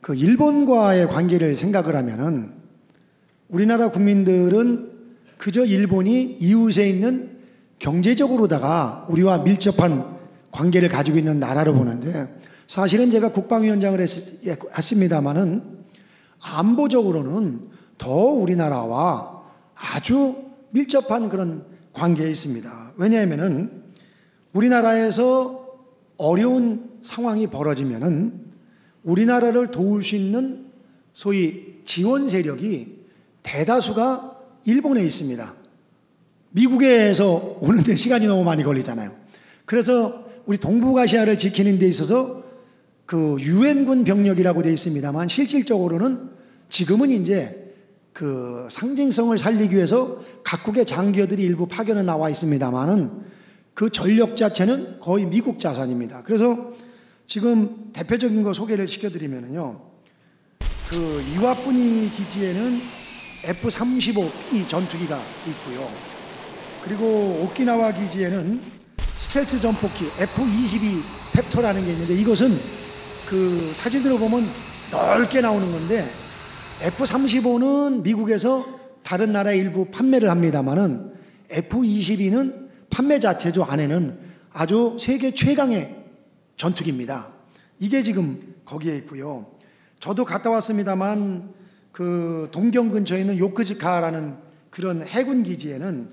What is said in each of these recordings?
그 일본과의 관계를 생각을 하면은 우리나라 국민들은 그저 일본이 이웃에 있는 경제적으로다가 우리와 밀접한 관계를 가지고 있는 나라로 보는데, 사실은 제가 국방위원장을 했습니다마는 안보적으로는 더 우리나라와 아주 밀접한 그런 관계에 있습니다. 왜냐하면은 우리나라에서 어려운 상황이 벌어지면은 우리나라를 도울 수 있는 소위 지원 세력이 대다수가 일본에 있습니다. 미국에서 오는데 시간이 너무 많이 걸리잖아요. 그래서 우리 동북아시아를 지키는 데 있어서 그 유엔군 병력이라고 되어 있습니다만, 실질적으로는 지금은 이제 그 상징성을 살리기 위해서 각국의 장교들이 일부 파견은 나와 있습니다만은 그 전력 자체는 거의 미국 자산입니다. 그래서 지금 대표적인 거 소개를 시켜드리면요, 그 이와쿠니 기지에는 F-35B 전투기가 있고요. 그리고 오키나와 기지에는 스텔스 전폭기 F-22 팹터라는 게 있는데, 이것은 그 사진으로 보면 넓게 나오는 건데, F-35는 미국에서 다른 나라 일부 판매를 합니다만은 F-22는 판매 자체조 안에는 아주 세계 최강의 전투기입니다. 이게 지금 거기에 있고요. 저도 갔다 왔습니다만 그 동경 근처에 있는 요코스카라는 그런 해군 기지에는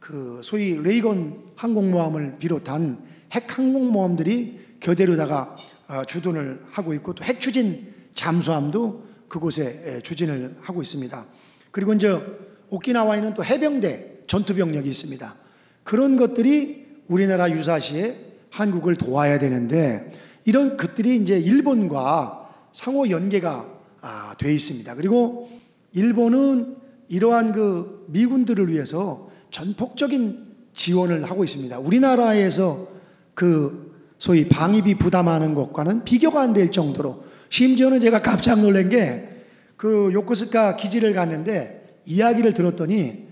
그 소위 레이건 항공모함을 비롯한 핵 항공모함들이 교대로다가 주둔을 하고 있고, 또 핵 추진 잠수함도 그곳에 추진을 하고 있습니다. 그리고 이제 오키나와에는 또 해병대 전투병력이 있습니다. 그런 것들이 우리나라 유사시에 한국을 도와야 되는데, 이런 것들이 이제 일본과 상호 연계가 돼 있습니다. 그리고 일본은 이러한 그 미군들을 위해서 전폭적인 지원을 하고 있습니다. 우리나라에서 그 소위 방위비 부담하는 것과는 비교가 안 될 정도로, 심지어는 제가 깜짝 놀란 게 그 요코스카 기지를 갔는데 이야기를 들었더니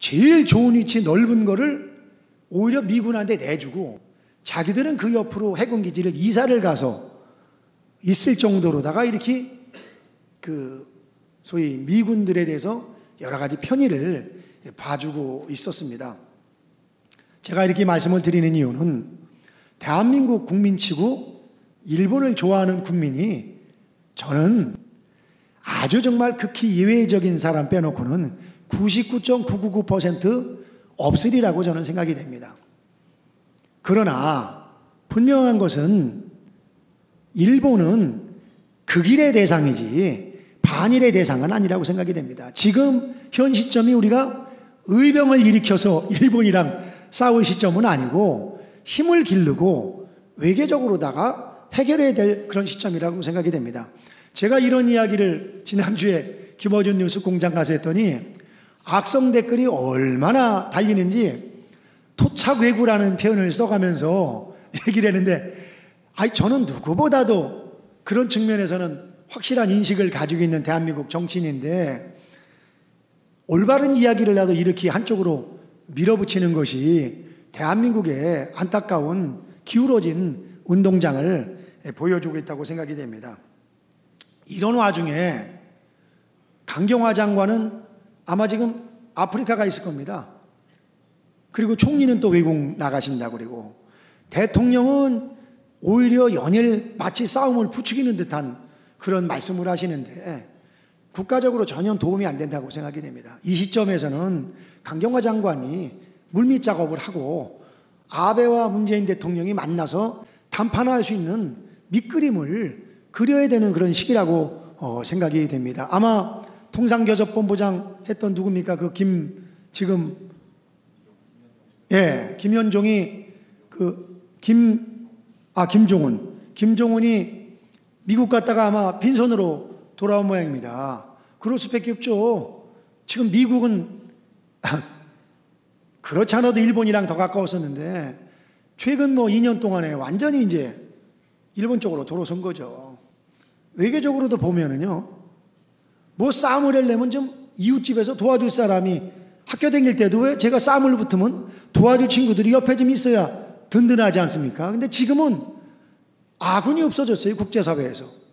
제일 좋은 위치 넓은 거를 오히려 미군한테 내주고, 자기들은 그 옆으로 해군 기지를 이사를 가서 있을 정도로다가 이렇게 그 소위 미군들에 대해서 여러 가지 편의를 봐주고 있었습니다. 제가 이렇게 말씀을 드리는 이유는 대한민국 국민치고 일본을 좋아하는 국민이, 저는 아주 정말 극히 예외적인 사람 빼놓고는 99.999% 없으리라고 저는 생각이 됩니다. 그러나 분명한 것은 일본은 극일의 대상이지 반일의 대상은 아니라고 생각이 됩니다. 지금 현 시점이 우리가 의병을 일으켜서 일본이랑 싸울 시점은 아니고, 힘을 기르고 외교적으로다가 해결해야 될 그런 시점이라고 생각이 됩니다. 제가 이런 이야기를 지난주에 김어준 뉴스 공장 가서 했더니 악성 댓글이 얼마나 달리는지 토착외구라는 표현을 써가면서 얘기를 했는데, 아니 저는 누구보다도 그런 측면에서는 확실한 인식을 가지고 있는 대한민국 정치인인데, 올바른 이야기를 나도 이렇게 한쪽으로 밀어붙이는 것이 대한민국의 안타까운 기울어진 운동장을 보여주고 있다고 생각이 됩니다. 이런 와중에 강경화 장관은 아마 지금 아프리카가 있을 겁니다. 그리고 총리는 또 외국 나가신다고, 그리고 대통령은 오히려 연일 마치 싸움을 부추기는 듯한 그런 말씀을 하시는데, 국가적으로 전혀 도움이 안 된다고 생각이 됩니다. 이 시점에서는 강경화 장관이 물밑 작업을 하고 아베와 문재인 대통령이 만나서 담판화할 수 있는 밑그림을 그려야 되는 그런 시기라고 생각이 됩니다. 아마 통상교섭본부장 했던 누굽니까? 그 김현종이 김종훈이 미국 갔다가 아마 빈손으로 돌아온 모양입니다. 그럴 수밖에 없죠. 지금 미국은 그렇지 않아도 일본이랑 더 가까웠었는데 최근 2년 동안에 완전히 이제 일본 쪽으로 돌아선 거죠. 외교적으로도 보면은요, 뭐 싸움을 하려면 좀 이웃집에서 도와줄 사람이, 학교 다닐 때도 왜 제가 싸움을 붙으면 도와줄 친구들이 옆에 좀 있어야 든든하지 않습니까? 근데 지금은 아군이 없어졌어요, 국제사회에서.